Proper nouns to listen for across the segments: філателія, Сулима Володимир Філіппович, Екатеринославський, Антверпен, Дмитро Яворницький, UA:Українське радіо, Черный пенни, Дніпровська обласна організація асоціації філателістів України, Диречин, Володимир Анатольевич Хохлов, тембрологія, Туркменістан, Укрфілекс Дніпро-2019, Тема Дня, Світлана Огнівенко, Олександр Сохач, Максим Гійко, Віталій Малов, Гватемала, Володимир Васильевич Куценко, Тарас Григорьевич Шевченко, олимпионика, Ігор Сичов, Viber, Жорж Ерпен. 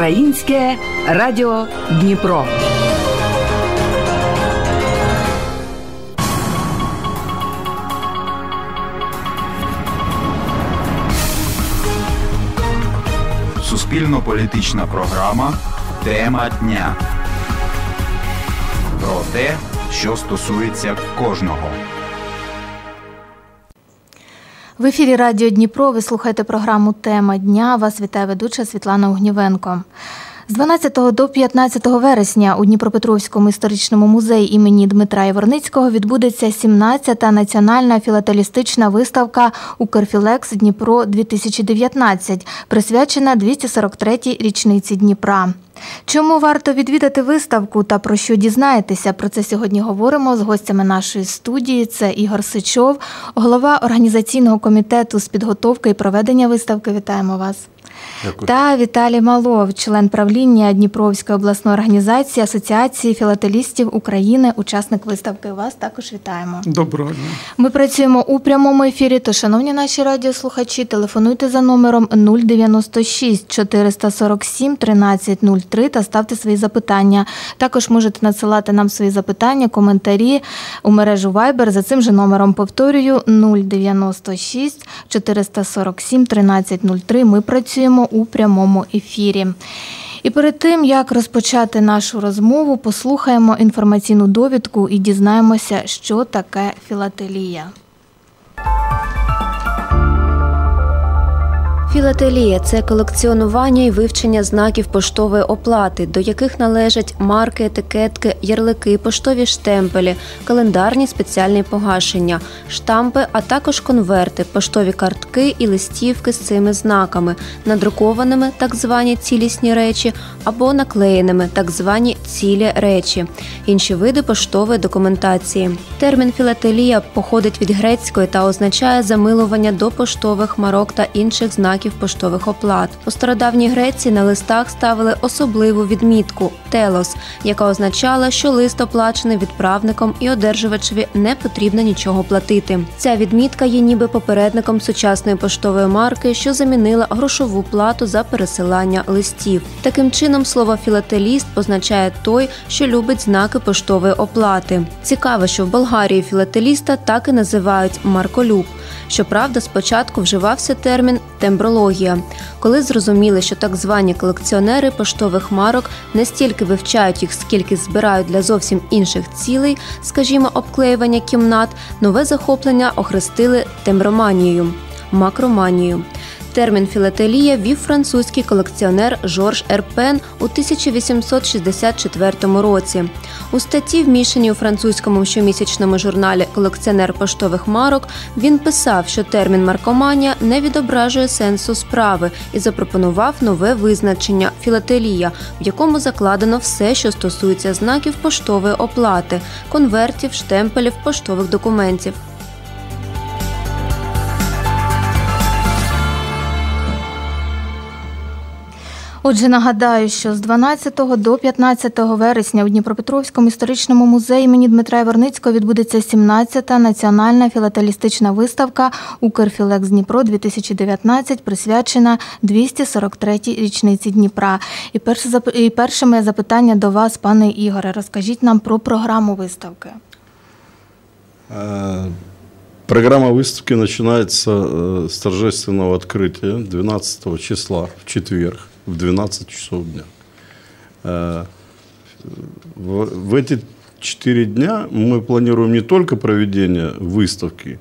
Українське радіо Дніпро. Суспільно-політична програма «Тема дня». Про те, що стосується кожного. В ефірі Радіо Дніпро ви слухаєте програму «Тема дня». Вас вітає ведуча Світлана Огнівенко. З 12 до 15 вересня у Дніпропетровському історичному музеї імені Дмитра Яворницького відбудеться 17-та національна філателістична виставка «Укрфілекс Дніпро-2019», присвячена 243-й річниці Дніпра. Чому варто відвідати виставку та про що дізнаєтеся? Про це сьогодні говоримо з гостями нашої студії. Це Ігор Сичов, голова організаційного комітету з підготовки і проведення виставки. Вітаємо вас. Дякую. Та Віталій Малов, член правління Дніпровської обласної організації асоціації філателістів України, учасник виставки. Вас також вітаємо. Доброго дня. Ми працюємо у прямому ефірі, то, шановні наші радіослухачі, телефонуйте за номером 096 447 1303 та ставте свої запитання. Також можете надсилати нам свої запитання, коментарі у мережу Viber за цим же номером. Повторюю, 096 447 1303. Ми працюємо у прямому ефірі. І перед тим, як розпочати нашу розмову, послухаємо інформаційну довідку і дізнаємося, що таке філателія. Філателія – це колекціонування і вивчення знаків поштової оплати, до яких належать марки, етикетки, ярлики, поштові штемпелі, календарні спеціальні погашення, штампи, а також конверти, поштові картки і листівки з цими знаками, надрукованими так звані цілісні речі або наклеєними так звані цілі речі, інші види поштової документації. Термін філателія походить від грецької та означає замилування до поштових марок та інших знаків поштових оплат. У стародавній Греції на листах ставили особливу відмітку – телос, яка означала, що лист оплачений відправником і одержувачеві не потрібно нічого платити. Ця відмітка є ніби попередником сучасної поштової марки, що замінила грошову плату за пересилання листів. Таким чином, слово «філателіст» позначає той, що любить знаки поштової оплати. Цікаво, що в Болгарії філателіста так і називають «марколюб». Щоправда, спочатку вживався термін «тембрологія», коли зрозуміли, що так звані колекціонери поштових марок не стільки вивчають їх, скільки збирають для зовсім інших цілей, скажімо, обклеювання кімнат, нове захоплення охрестили темброманією, макроманією. Термін «філателія» ввів французький колекціонер Жорж Ерпен у 1864 році. У статті, вміщеній у французькому щомісячному журналі «Колекціонер поштових марок», він писав, що термін «маркоманія» не відображує сенсу справи і запропонував нове визначення «філателія», в якому закладено все, що стосується знаків поштової оплати, конвертів, штемпелів, поштових документів. Отже, нагадаю, що з 12 до 15 вересня у Дніпропетровському історичному музеї імені Дмитра Яворницького відбудеться 17-та національна філателістична виставка «Укрфілекс Дніпро-2019», присвячена 243-й річниці Дніпра. І перше моє запитання до вас, пане Ігоре. Розкажіть нам про програму виставки. Программа выставки начинается с торжественного открытия 12 числа, в четверг, в 12 часов дня. В эти 4 дня мы планируем не только проведение выставки,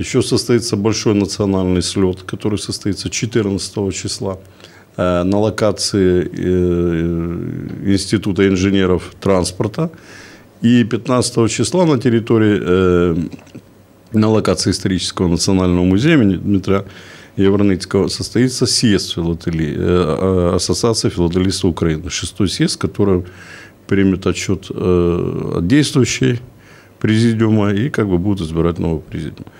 еще состоится большой национальный слет, который состоится 14 числа на локации Института инженеров транспорта, и 15 числа на территории... На локации исторического национального музея имени Дмитра Яворницкого состоится съезд Ассоциации филателистов Украины. 6-й съезд, который примет отчет от действующей президиума и как бы будут избирать нового президиума.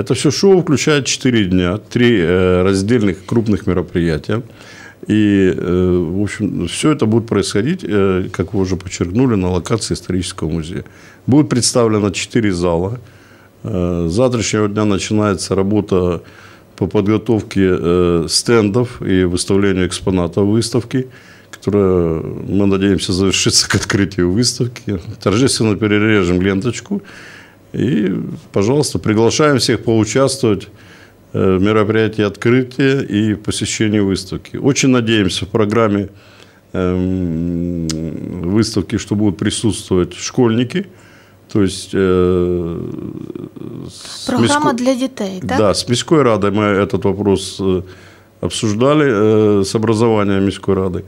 Это все шоу включает 4 дня, 3 раздельных крупных мероприятия. И, в общем, все это будет происходить, как вы уже подчеркнули, на локации исторического музея. Будет представлено 4 зала. С завтрашнего дня начинается работа по подготовке стендов и выставлению экспонатов выставки, которая, мы надеемся, завершится к открытию выставки. Торжественно перережем ленточку и, пожалуйста, приглашаем всех поучаствовать в мероприятии открытия и посещении выставки. Очень надеемся в программе выставки, что будут присутствовать школьники. То есть, программа для детей, да? Да, с Міською Радой мы этот вопрос обсуждали, с образованием Міської Рады.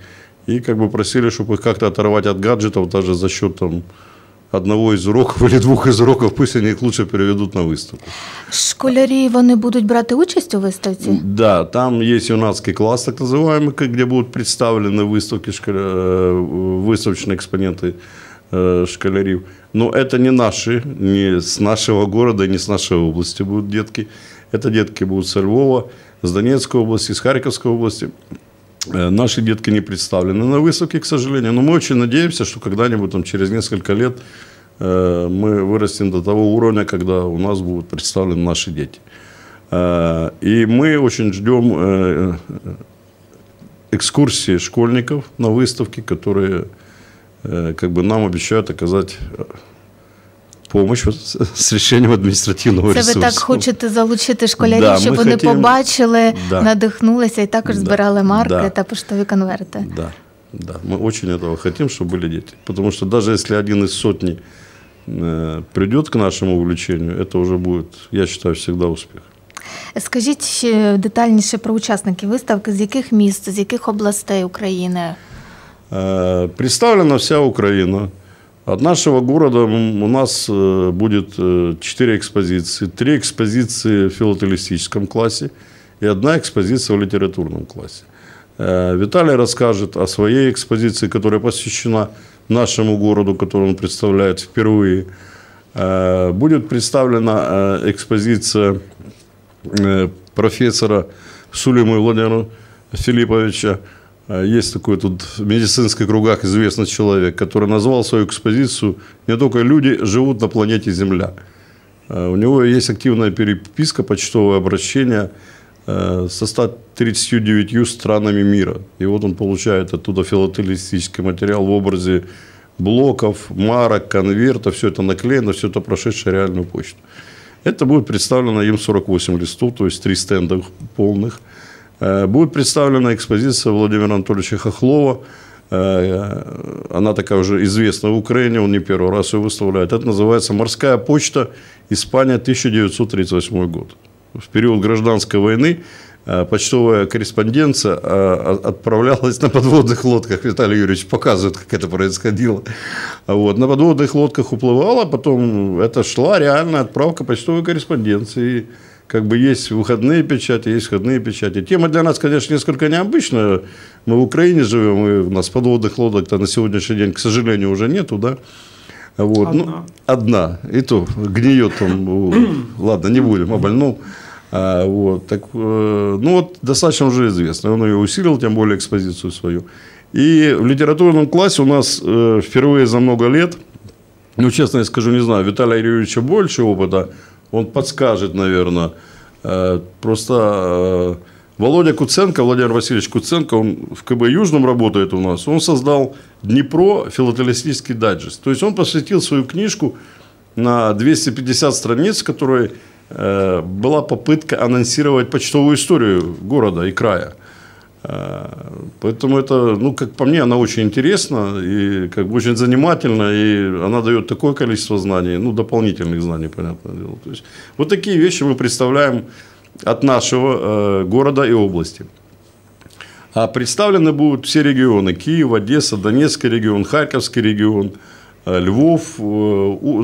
И как бы просили, чтобы их как-то оторвать от гаджетов, даже за счет там одного із уроків або двох із уроків, пусть вони їх лучше переведуть на виставку. Школярі, вони будуть брати участь у виставці? Да, там є юнацький клас, так називаємо, де будуть представлені виставочні експоненти школярів. Но это не наши, не с нашего города, не с нашей области будут детки. Это детки будут со Львова, с Донецкой области, с Харьковской области. Наши детки не представлены на выставке, к сожалению, но мы очень надеемся, что когда-нибудь там, через несколько лет мы вырастем до того уровня, когда у нас будут представлены наши дети. И мы очень ждем экскурсии школьников на выставке, которые как бы, нам обещают оказать помощь з рішенням адміністративного ресурсу. Це ви так хочете залучити школярів, да, щоб вони побачили, да, надихнулися і також, да, збирали марки, да, та поштові конверти. Да, да. Ми дуже цього хочемо, щоб були діти. Тому що навіть якщо один із сотні прийде к нашому увлеченню, це вже буде, я вважаю, завжди успіх. Скажіть детальніше про учасників виставки. З яких міст, з яких областей України? Представлена вся Україна. От нашего города у нас будет 4 экспозиции. 3 экспозиции в филателистическом классе и 1 экспозиция в литературном классе. Виталий расскажет о своей экспозиции, которая посвящена нашему городу, который он представляет впервые. Будет представлена экспозиция профессора Сулимы Владимира Филипповича. Есть такой тут в медицинских кругах известный человек, который назвал свою экспозицию «Не только люди живут на планете Земля». У него есть активная переписка, почтовое обращение со 139 странами мира. И вот он получает оттуда филателистический материал в образе блоков, марок, конвертов. Все это наклеено, все это прошедшее реальную почту. Это будет представлено им 48 листов, то есть 3 стенда полных. Будет представлена экспозиция Владимира Анатольевича Хохлова. Она такая уже известна в Украине, он не первый раз ее выставляет. Это называется «Морская почта. Испания, 1938 год». В период гражданской войны почтовая корреспонденция отправлялась на подводных лодках. Виталий Юрьевич показывает, как это происходило. Вот. На подводных лодках уплывала, потом это шла реальная отправка почтовой корреспонденции. Как бы есть выходные печати, есть входные печати. Тема для нас, конечно, несколько необычная. Мы в Украине живем, и у нас подводных лодок-то на сегодняшний день, к сожалению, уже нету, да? Вот. Одна. Ну, одна. И то гниет там. Ладно, не будем о больном. Вот. Так, ну, вот достаточно уже известно. Он ее усилил, тем более экспозицию свою. И в литературном классе у нас впервые за много лет, ну, честно я скажу, не знаю, Виталия Юрьевича больше опыта. Он подскажет, наверное. Просто Володя Куценко, Владимир Васильевич Куценко, он в КБ Южном работает у нас, он создал «Днепро. Филателистический дайджест». То есть он посвятил свою книжку на 250 страниц, в которой была попытка анонсировать почтовую историю города и края. Поэтому это, ну, как по мне, она очень интересна и как бы очень занимательна, и она дает такое количество знаний, ну, дополнительных знаний, понятное дело. То есть вот такие вещи мы представляем от нашего города и области. А представлены будут все регионы: Киев, Одесса, Донецкий регион, Харьковский регион, Львов,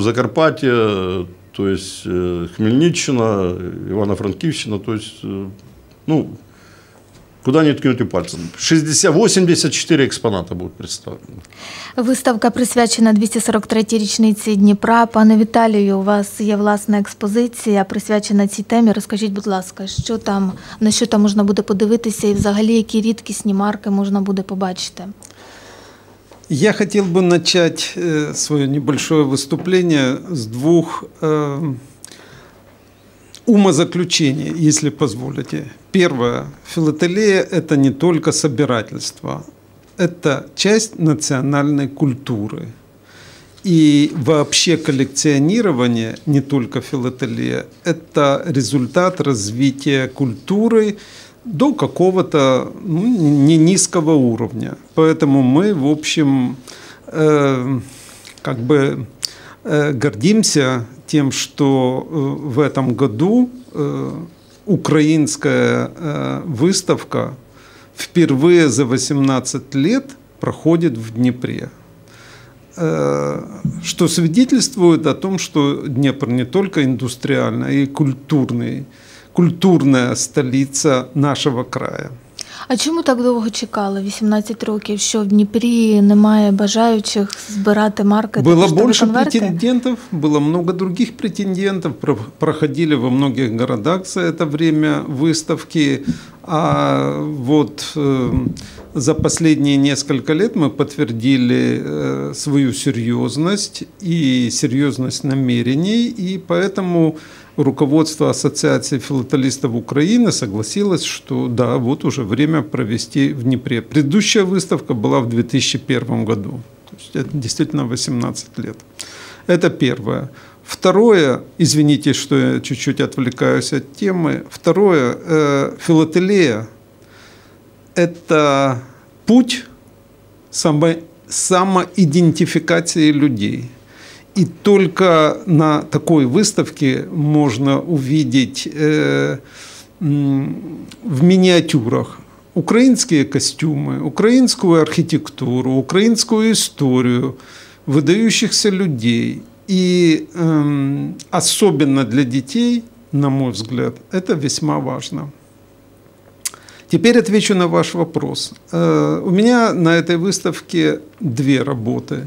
Закарпатье, то есть Хмельниччина, Ивано-Франкивщина, то есть, ну, куда не ткнете пальцем. 84 експоната будуть представлені. Виставка присвячена 243-й річниці Дніпра. Пане Віталію, у вас є власна експозиція, присвячена цій темі. Розкажіть, будь ласка, що там, на що там можна буде подивитися і взагалі які рідкісні марки можна буде побачити? Я хотів би почати своє невеличке виступлення з двох умозаключение, если позволите. Первое. Филателия – это не только собирательство. Это часть национальной культуры. И вообще коллекционирование, не только филателия, это результат развития культуры до какого-то не низкого уровня. Поэтому мы, в общем, гордимся тем, что в этом году украинская выставка впервые за 18 лет проходит в Днепре. Что свидетельствует о том, что Днепр не только индустриальная и культурная столица нашего края. А чому так довго чекали, 18 років, що в Дніпрі немає бажаючих збирати марки? Було більше претендентів, було багато інших претендентів, проходили во многих городах за це время виставки, а вот за последние несколько лет мы подтвердили свою серьезность и серьезность намерений, и поэтому руководство Ассоциации филателистов Украины согласилось, что да, вот уже время провести в Днепре. Предыдущая выставка была в 2001 году, то есть это действительно 18 лет. Это первое. Второе, извините, что я чуть-чуть отвлекаюсь от темы, второе, филателия – это путь самоидентификации людей. И только на такой выставке можно увидеть в миниатюрах украинские костюмы, украинскую архитектуру, украинскую историю, выдающихся людей. И особенно для детей, на мой взгляд, это весьма важно. Теперь отвечу на ваш вопрос. У меня на этой выставке две работы.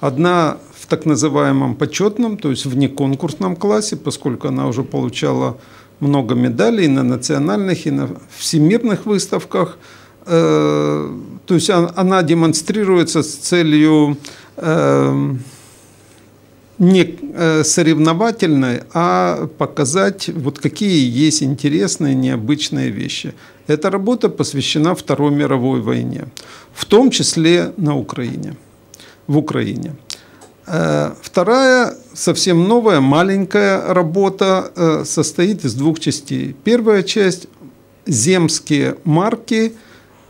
Одна в так называемом почетном, то есть внеконкурсном классе, поскольку она уже получала много медалей на национальных и на всемирных выставках. То есть она демонстрируется с целью не соревновательной, а показать, вот какие есть интересные, необычные вещи. Эта работа посвящена Второй мировой войне, в том числе в Украине. Вторая, совсем новая, маленькая работа состоит из двух частей. Первая часть – земские марки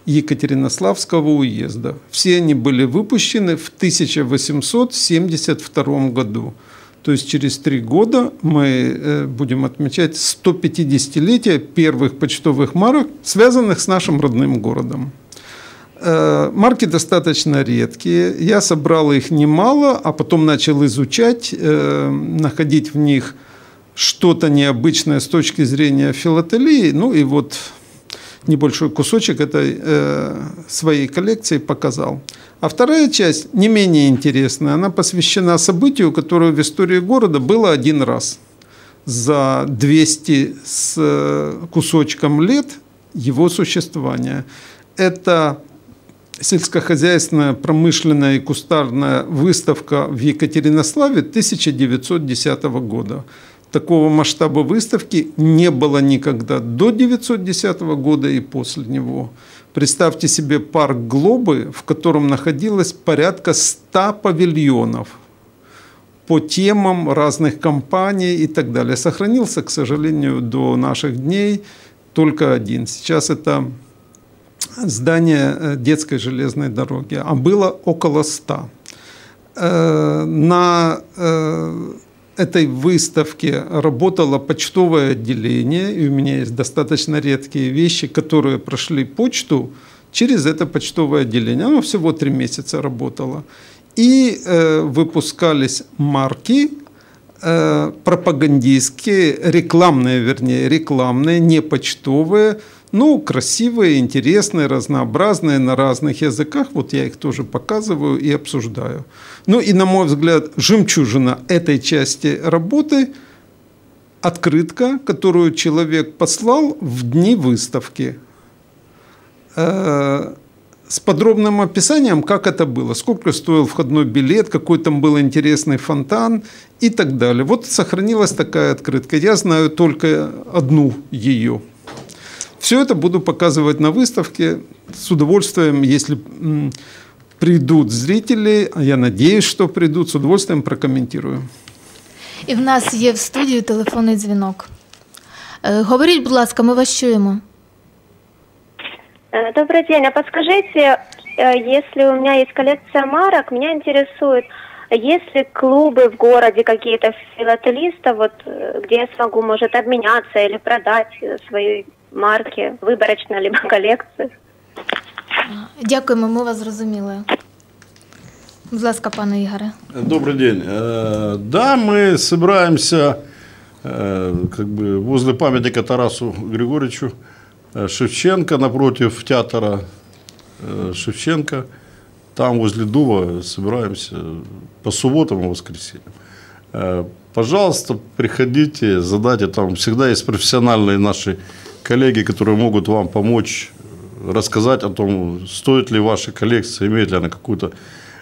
Екатеринославского уезда. Все они были выпущены в 1872 году. То есть через 3 года мы будем отмечать 150-летие первых почтовых марок, связанных с нашим родным городом. Марки достаточно редкие, я собрал их немало, а потом начал изучать, находить в них что-то необычное с точки зрения филателии, ну и вот небольшой кусочек этой своей коллекции показал. А вторая часть не менее интересная, она посвящена событию, которое в истории города было один раз. За 200 с кусочком лет его существования. Это сельскохозяйственная, промышленная и кустарная выставка в Екатеринославе 1910 года. Такого масштаба выставки не было никогда до 1910 года и после него. Представьте себе парк Глобы, в котором находилось порядка 100 павильонов по темам разных компаний и так далее. Сохранился, к сожалению, до наших дней только один. Сейчас это здание детской железной дороги, а было около 100. На этой выставке работало почтовое отделение, и у меня есть достаточно редкие вещи, которые прошли почту через это почтовое отделение. Оно всего 3 месяца работало. И выпускались марки пропагандистские, рекламные, не почтовые, ну, красивые, интересные, разнообразные, на разных языках. Вот я их тоже показываю и обсуждаю. Ну и, на мой взгляд, жемчужина этой части работы – открытка, которую человек послал в дни выставки. с подробным описанием, как это было, сколько стоил входной билет, какой там был интересный фонтан и так далее. Вот сохранилась такая открытка. Я знаю только одну ее. Все это буду показывать на выставке с удовольствием, если придут зрители, а я надеюсь, что придут, с удовольствием прокомментирую. И в нас є в студії телефонний дзвінок. Говоріть, будь ласка, ми вас чуємо. Добрый день, а подскажите, если у меня есть коллекция марок, меня интересует, есть ли клубы в городе какие-то филателистов, вот, где я смогу, может, обменяться или продать свои марки, выборочно либо коллекцию? Дякуємо, ми вас зрозуміли. Будь ласка, пане Ігоре. Добрый день. Да, мы собираемся как бы возле памятника Тарасу Григорьевичу Шевченко, напротив театра Шевченко, там возле Дува собираемся по субботам и воскресеньям. Пожалуйста, приходите, задайте, там всегда есть профессиональные наши коллеги, которые могут вам помочь рассказать о том, стоит ли ваша коллекция, имеет ли она какую-то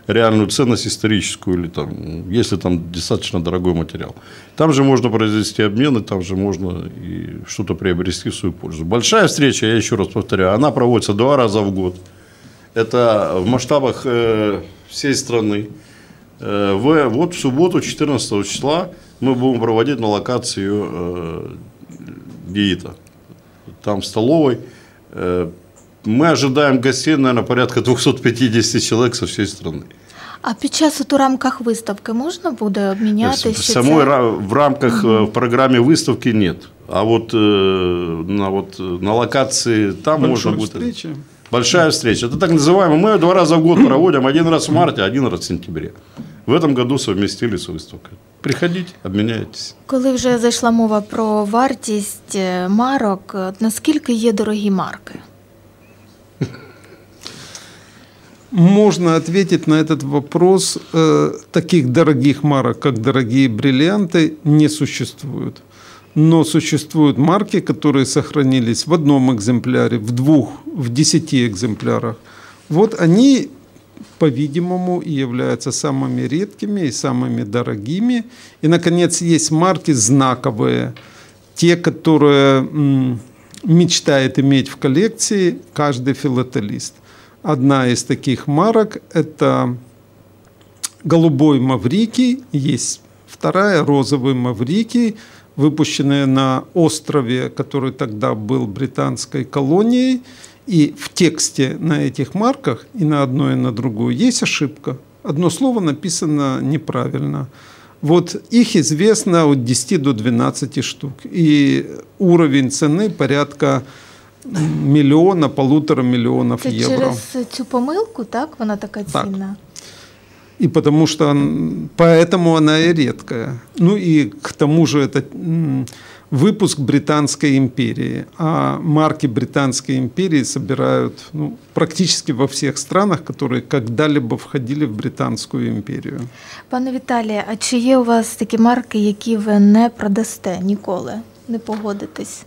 реальную ценность историческую, или там, если там достаточно дорогой материал. Там же можно произвести обмены, там же можно и что-то приобрести в свою пользу. Большая встреча, я еще раз повторяю, она проводится 2 раза в год. Это в масштабах всей страны. Вот в субботу, 14 числа, мы будем проводить на локацию ГИИТа. Там в столовой. Мы ожидаем гостей, наверное, порядка 250 человек со всей страны. А під час у рамках выставки можно будет обменяться? В рамках в программе выставки нет. А вот на локации там Большая встреча. Это так называемая. Мы ее 2 раза в год проводим. 1 раз в марте, 1 раз в сентябре. В этом году совместили с выставкой. Приходите, обменяйтесь. Коли вже зайшла мова про вартість марок, наскільки є дорогі марки? Можно ответить на этот вопрос. Таких дорогих марок, как дорогие бриллианты, не существует. Но существуют марки, которые сохранились в одном экземпляре, в 2, в 10 экземплярах. Вот они, по-видимому, и являются самыми редкими и самыми дорогими. И, наконец, есть марки знаковые, те, которые мечтает иметь в коллекции каждый филателист. Одна из таких марок – это голубой маврикий, есть вторая – розовый маврикий, выпущенные на острове, который тогда был британской колонией. И в тексте на этих марках, и на одной, и на другую, есть ошибка. Одно слово написано неправильно. Вот их известно от 10 до 12 штук. И уровень цены порядка 1–1,5 миллиона евро. Через цю помилку, так, вона така цінна? И потому что, поэтому она и редкая. Ну и к тому же это выпуск Британской империи. А марки Британской империи собирают практически во всех странах, которые когда-либо входили в Британскую империю. Пане Віталію, а чи є у вас такі марки, які ви не продасте ніколи, не погодитесь?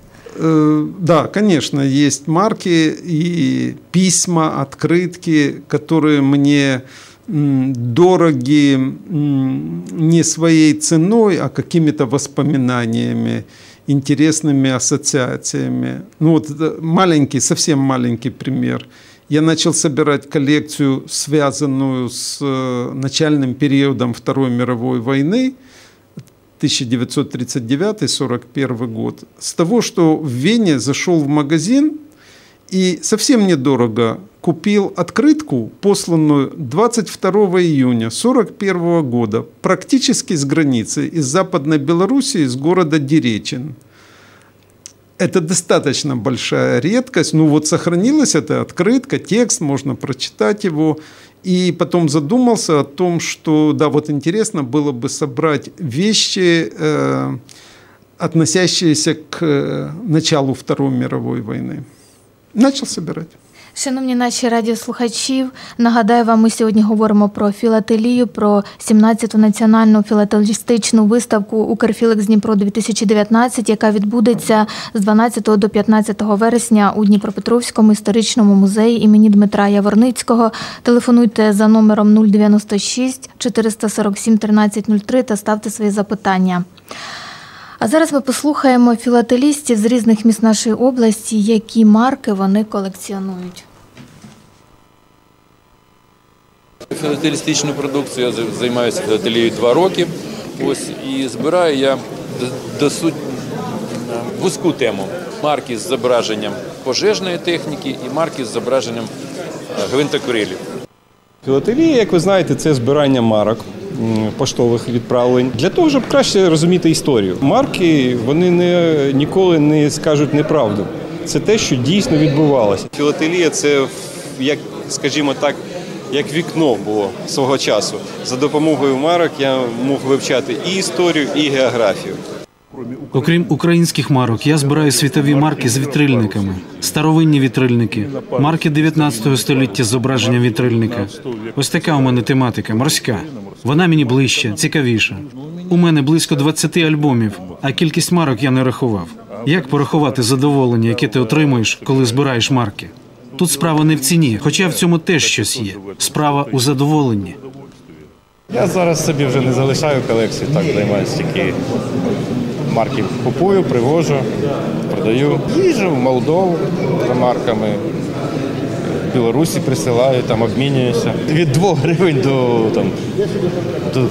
Да, конечно, есть марки и письма, открытки, которые мне дороги не своей ценой, а какими-то воспоминаниями, интересными ассоциациями. Ну вот маленький, совсем маленький пример. Я начал собирать коллекцию, связанную с начальным периодом Второй мировой войны, 1939-41 год, с того, что в Вене зашел в магазин и совсем недорого купил открытку, посланную 22 июня 1941 года, практически с границы, из Западной Белоруссии, из города Диречин. Это достаточно большая редкость. Ну вот сохранилась эта открытка, текст, можно прочитать его. И потом задумался о том, что, да, вот интересно было бы собрать вещи, относящиеся к началу Второй мировой войны. Начал собирать. Шановні наші радіослухачі, нагадаю вам, ми сьогодні говоримо про філателію, про 17-ту національну філателістичну виставку «Укрфілекс Дніпро-2019», яка відбудеться з 12 до 15 вересня у Дніпропетровському історичному музеї імені Дмитра Яворницького. Телефонуйте за номером 096 447 1303 та ставте свої запитання. А зараз ми послухаємо філателістів з різних міст нашої області, які марки вони колекціонують. Філателістичну продукцію я займаюся філателією 2 роки. Ось, і збираю я досить вузьку тему. Марки з зображенням пожежної техніки і марки з зображенням гвинтокрилів. Філателія, як ви знаєте, це збирання марок, поштових відправлень, для того, щоб краще розуміти історію. Марки, вони ніколи не скажуть неправду. Це те, що дійсно відбувалося. Філателія – це, як, скажімо так, як вікно було свого часу. За допомогою марок я мог вивчати і історію, і географію. Окрім українських марок, я збираю світові марки з вітрильниками. Старовинні вітрильники, марки 19 століття з зображенням вітрильника. Ось така у мене тематика, морська. Вона мені ближче, цікавіша. У мене близько 20 альбомів, а кількість марок я не рахував. Як порахувати задоволення, яке ти отримуєш, коли збираєш марки? Тут справа не в ціні, хоча в цьому теж щось є. Справа у задоволенні. Я зараз собі вже не залишаю колекцію, так займаюся тільки. Марки купую, привожу, продаю. Їжджу в Молдову за марками, в Білорусі присилаю, там обмінююся. Від 2 гривень до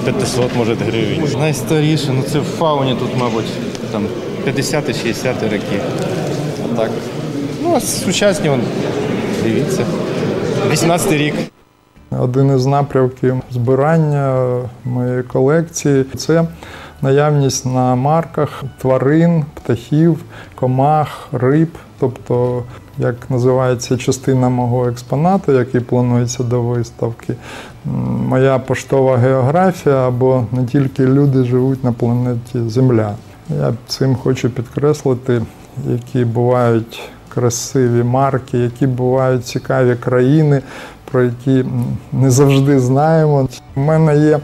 500, може, гривень. Найстаріше, ну це в фауні тут, мабуть, 50-60 роки. А так, ну, а сучасні, вон, дивіться, 18 рік. Один із напрямків збирання моєї колекції – це наявність на марках тварин, птахів, комах, риб. Тобто, як називається частина мого експонату, який планується до виставки, моя поштова географія, або не тільки люди живуть на планеті Земля. Я цим хочу підкреслити, які бувають красиві марки, які бувають цікаві країни, про які не завжди знаємо. У мене є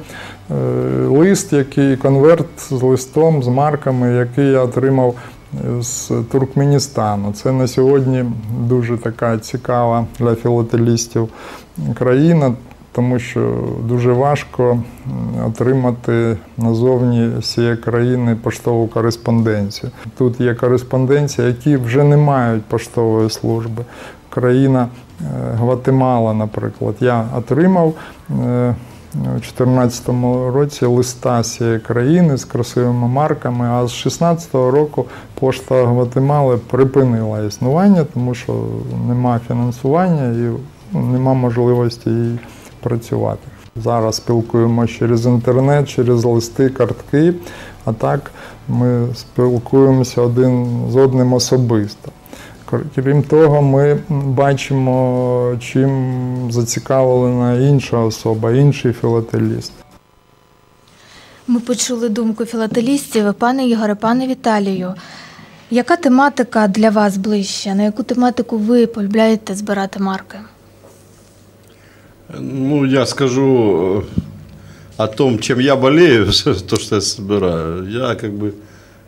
лист, який конверт з листом, з марками, який я отримав з Туркменістану. Це на сьогодні дуже така цікава для філателістів країна, тому що дуже важко отримати назовні цієї країни поштову кореспонденцію. Тут є кореспонденції, які вже не мають поштової служби. Країна Гватемала, наприклад. Я отримав у 2014 році листа з цієї країни з красивими марками, а з 2016 року пошта Гватемали припинила існування, тому що нема фінансування і нема можливості їй працювати. Зараз спілкуємося через інтернет, через листи, картки, а так ми спілкуємося один з одним особисто. Крім того, ми бачимо, чим зацікавлена інша особа, інший філателіст. Ми почули думку філателістів. Пане Ігоре, пане Віталію, яка тематика для вас ближча? На яку тематику ви полюбляєте збирати марки? Ну, я скажу о том, чим я болею, то, що я збираю. Я, как бы,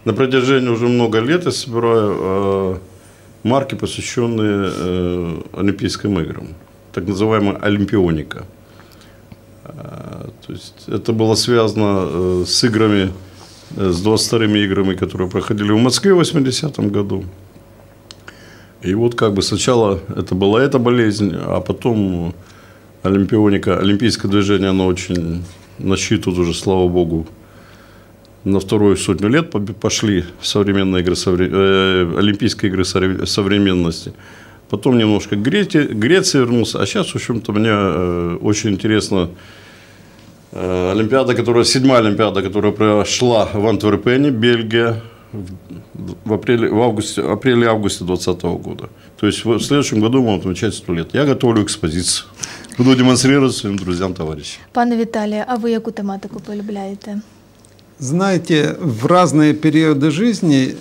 на протяжении уже много лет я собираю марки, посвященные Олимпийским играм, так называемая олимпионика. То есть это было связано с играми, с 22-ми играми, которые проходили в Москве в 80-м году. И вот как бы сначала это была эта болезнь, а потом олимпионика, олимпийское движение, оно очень на счету уже, слава богу, на вторую сотню лет пошли современные игры, олимпийские игры современности. Потом немножко к Греции вернулся. А сейчас, в общем-то, мне очень интересно олимпиада, седьмая олимпиада, которая прошла в Антверпене, Бельгия, в апреле-августе 2020 года. То есть в следующем году мы отмечаем 100 лет. Я готовлю экспозицию. Буду демонстрировать своим друзьям, товарищам. Пане Виталий, а вы какую тематику полюбляете? Знаете, в разные периоды жизни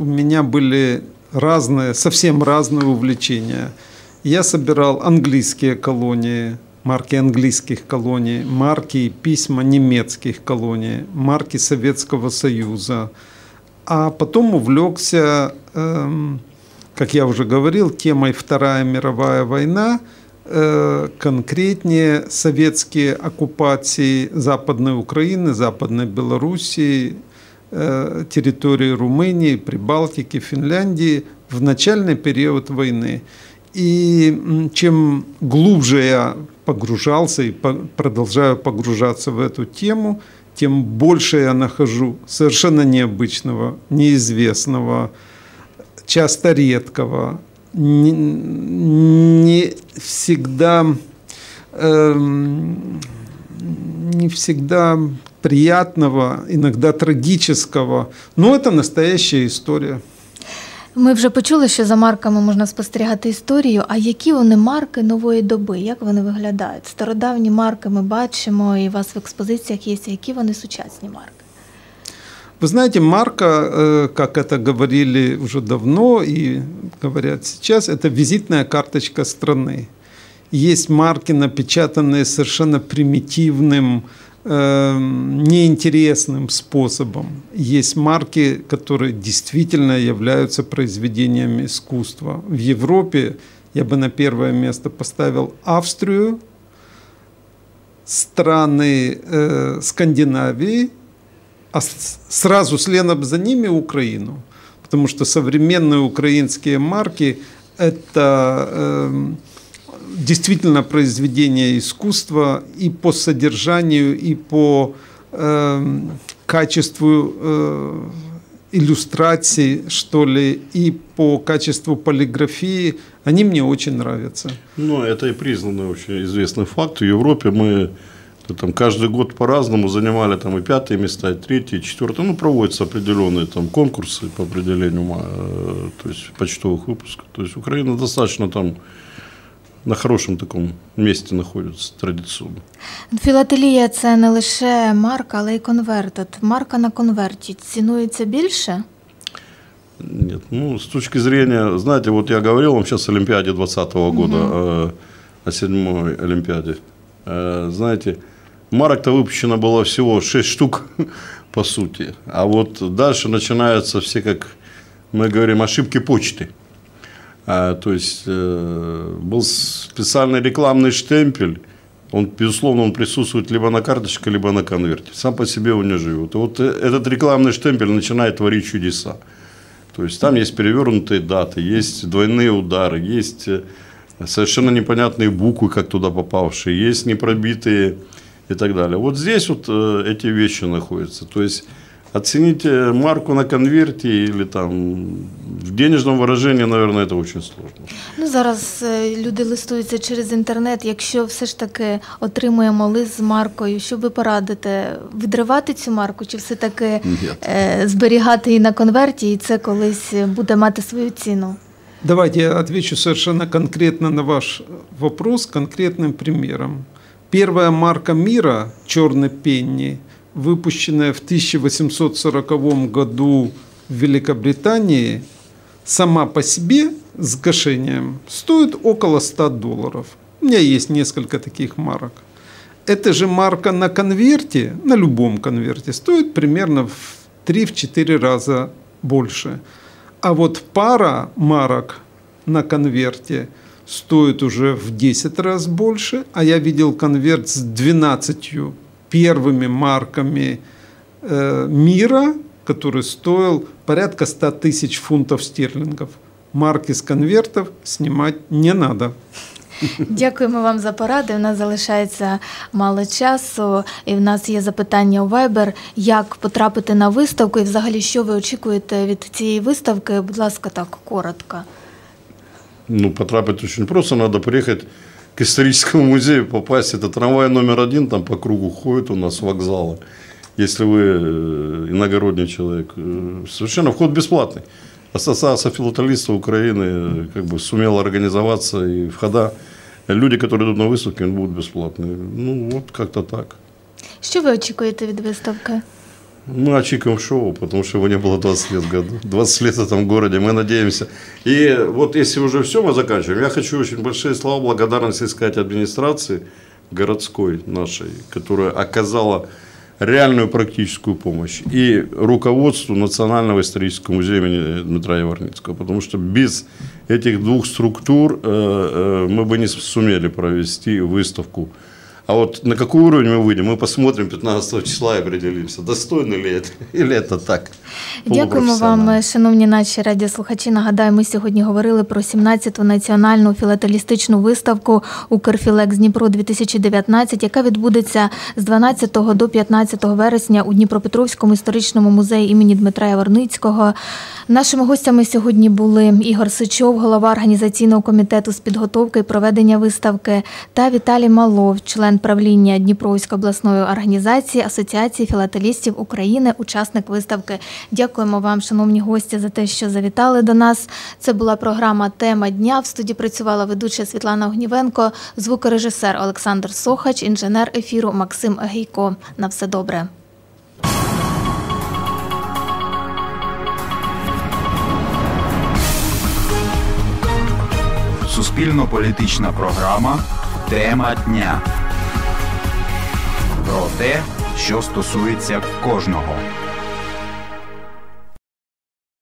у меня были разные, совсем разные увлечения. Я собирал английские колонии, марки английских колоний, марки и письма немецких колоний, марки Советского Союза. А потом увлекся, как я уже говорил, темой Вторая мировая война, конкретнее советские оккупации Западной Украины, Западной Белоруссии, территории Румынии, Прибалтики, Финляндии в начальный период войны. И чем глубже я погружался и продолжаю погружаться в эту тему, тем больше я нахожу совершенно необычного, неизвестного, часто редкого, не всегда приятного, иногда трагического. Но это настоящая история. Ми вже почули, що за марками можна спостерігати історію, а які вони марки нової доби, як вони виглядають? Стародавні марки ми бачимо, і у вас в експозиціях є, які вони сучасні марки? Вы знаете, марка, как это говорили уже давно и говорят сейчас, это визитная карточка страны. Есть марки, напечатанные совершенно примитивным, неинтересным способом. Есть марки, которые действительно являются произведениями искусства. В Европе я бы на первое место поставил Австрию, страны Скандинавии, а сразу следом за ними Украину. Потому что современные украинские марки – это действительно произведение искусства и по содержанию, и по качеству иллюстраций, что ли, и по качеству полиграфии. Они мне очень нравятся. Ну, это и признанный очень известный факт. В Европе мы там каждый год по-разному занимали там и 5-е места, и 3-е, и 4-е. Ну, проводятся определенные там конкурсы по определению, то есть почтовых выпусков. То есть Украина достаточно там на хорошому такому місці знаходяться традиційно. Філателія – це не лише марка, але й конверт. От марка на конверті цінується більше? Нет, ну, с точки зрения, знаете, вот я говорил вам сейчас о Олимпиаде 20-го года, о 7-й Олимпиаде. Знаете, марок-то выпущено было всего 6 штук, по сути. А вот дальше начинаются все, как мы говорим, ошибки почты. То есть был специальный рекламный штемпель, он, безусловно, он присутствует либо на карточке, либо на конверте. Сам по себе он не живет. И вот этот рекламный штемпель начинает творить чудеса. То есть там есть перевернутые даты, есть двойные удары, есть совершенно непонятные буквы, как туда попавшие, есть непробитые и так далее. Вот здесь вот эти вещи находятся. То есть оценить марку на конверте или там в денежном выражении, наверное, это очень сложно. Ну, зараз люди листуються через інтернет. Якщо все ж таки отримуємо лист з маркою, що ви порадите? Відривати цю марку чи все-таки зберігати її на конверті, і це колись буде мати свою ціну? Давайте я отвечу совершенно конкретно на ваш вопрос конкретным примером. Первая марка мира «Черный пенни», выпущенная в 1840 году в Великобритании, сама по себе с гашением стоит около $100. У меня есть несколько таких марок. Эта же марка на конверте, на любом конверте, стоит примерно в 3-4 раза больше. А вот пара марок на конверте стоит уже в 10 раз больше. А я видел конверт с 12 первыми марками мира, который стоил порядка 100 000 фунтов стерлингов. Марки с конвертов снимать не надо. Дякуємо вам за поради. У нас залишається мало часу, і в нас є запитання у Viber. Як потрапити на виставку і взагалі, що ви очікуєте від цієї виставки? Будь ласка, так, коротко. Ну, потрапити дуже просто. Треба приїхати к историческому музею, попасть. Это трамвай №1, там по кругу ходит у нас вокзала. Если вы иногородний человек, совершенно вход бесплатный. Ассоциация филателистов Украины как бы сумела организоваться, и входа люди, которые идут на выставки, будут бесплатные. Ну вот как-то так. Что вы ожидаете от выставки? Мы очикуем шоу, потому что его не было 20 лет в году. 20 лет в этом городе, мы надеемся. И вот если уже все, мы заканчиваем. Я хочу очень большие слова благодарности сказать администрации городской нашей, которая оказала реальную практическую помощь. И руководству Национального исторического музея имени Дмитра Яворницкого. Потому что без этих двух структур мы бы не сумели провести выставку. А вот на какой уровень мы выйдем, мы посмотрим 15 числа и определимся, достойно ли это, или это так. Дякуємо вам, шановні наші радіослухачі. Нагадаю, ми сьогодні говорили про 17-ту національну філателістичну виставку «Укрфілекс Дніпро-2019», яка відбудеться з 12 до 15 вересня у Дніпропетровському історичному музеї імені Дмитра Яворницького. Нашими гостями сьогодні були Ігор Сичов, голова організаційного комітету з підготовки і проведення виставки, та Віталій Малов, член правління Дніпровської обласної організації асоціації філателістів України, учасник виставки. Дякуємо вам, шановні гості, за те, що завітали до нас. Це була програма «Тема дня». В студії працювала ведуча Світлана Огнівенко, звукорежисер Олександр Сохач, інженер ефіру Максим Гійко. На все добре. Суспільно-політична програма «Тема дня». Про те, що стосується кожного.